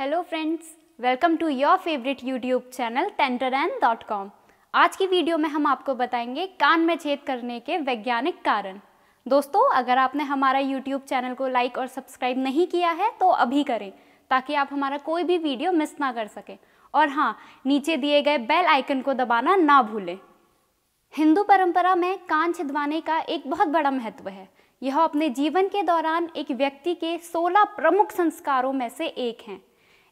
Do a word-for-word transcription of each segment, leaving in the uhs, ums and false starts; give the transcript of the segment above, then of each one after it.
Hello friends, welcome to your favourite YouTube channel टेंटरन dot com. आज की video में हम आपको बताएंगे कान में छेद करने के वैज्ञानिक कारण। दोस्तों, अगर आपने हमारा यूट्यूब चैनल को लाइक और सब्सक्राइब नहीं किया है तो अभी करें ताकि आप हमारा कोई भी वीडियो मिस ना कर सकें। और हाँ, नीचे दिए गए बेल आइकन को दबाना ना भूलें। हिंदू परंपरा में कान छिदवाने का एक बहुत बड़ा महत्व है। यह अपने जीवन के दौरान एक व्यक्ति के सोलह प्रमुख संस्कारों में से एक हैं।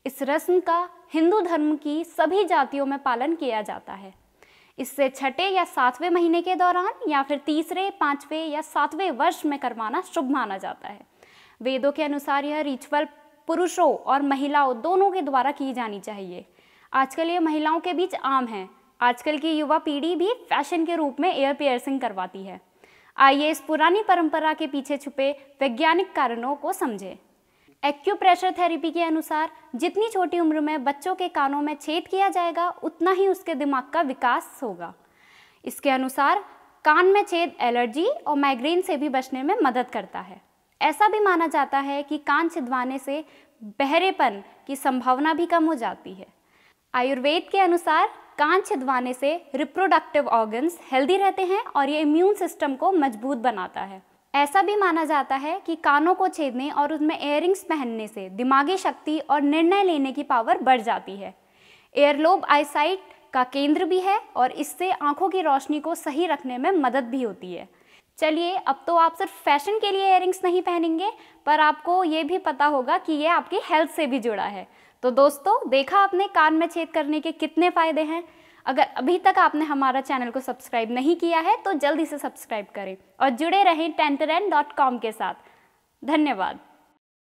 इस रस्म का हिंदू धर्म की सभी जातियों में पालन किया जाता है। इससे छठे या सातवें महीने के दौरान या फिर तीसरे, पाँचवें या सातवें वर्ष में करवाना शुभ माना जाता है। वेदों के अनुसार यह रिचुअल पुरुषों और महिलाओं दोनों के द्वारा की जानी चाहिए। आजकल ये महिलाओं के बीच आम है। आजकल की युवा पीढ़ी भी फैशन के रूप में ईयर पियर्सिंग करवाती है। आइए इस पुरानी परंपरा के पीछे छुपे वैज्ञानिक कारणों को समझें। एक्यूप्रेशर थेरेपी के अनुसार जितनी छोटी उम्र में बच्चों के कानों में छेद किया जाएगा उतना ही उसके दिमाग का विकास होगा। इसके अनुसार कान में छेद एलर्जी और माइग्रेन से भी बचने में मदद करता है। ऐसा भी माना जाता है कि कान छिदवाने से बहरेपन की संभावना भी कम हो जाती है। आयुर्वेद के अनुसार कान छिदवाने से रिप्रोडक्टिव ऑर्गन्स हेल्दी रहते हैं और ये इम्यून सिस्टम को मजबूत बनाता है। ऐसा भी माना जाता है कि कानों को छेदने और उसमें ईयरिंग्स पहनने से दिमागी शक्ति और निर्णय लेने की पावर बढ़ जाती है। ईयरलोब आईसाइट का केंद्र भी है और इससे आंखों की रोशनी को सही रखने में मदद भी होती है। चलिए, अब तो आप सिर्फ फैशन के लिए ईयरिंग्स नहीं पहनेंगे, पर आपको ये भी पता होगा कि ये आपकी हेल्थ से भी जुड़ा है। तो दोस्तों, देखा आपने कान में छेद करने के कितने फ़ायदे हैं। अगर अभी तक आपने हमारा चैनल को सब्सक्राइब नहीं किया है तो जल्दी से सब्सक्राइब करें और जुड़े रहें टेंटरन डॉट कॉम के साथ। धन्यवाद।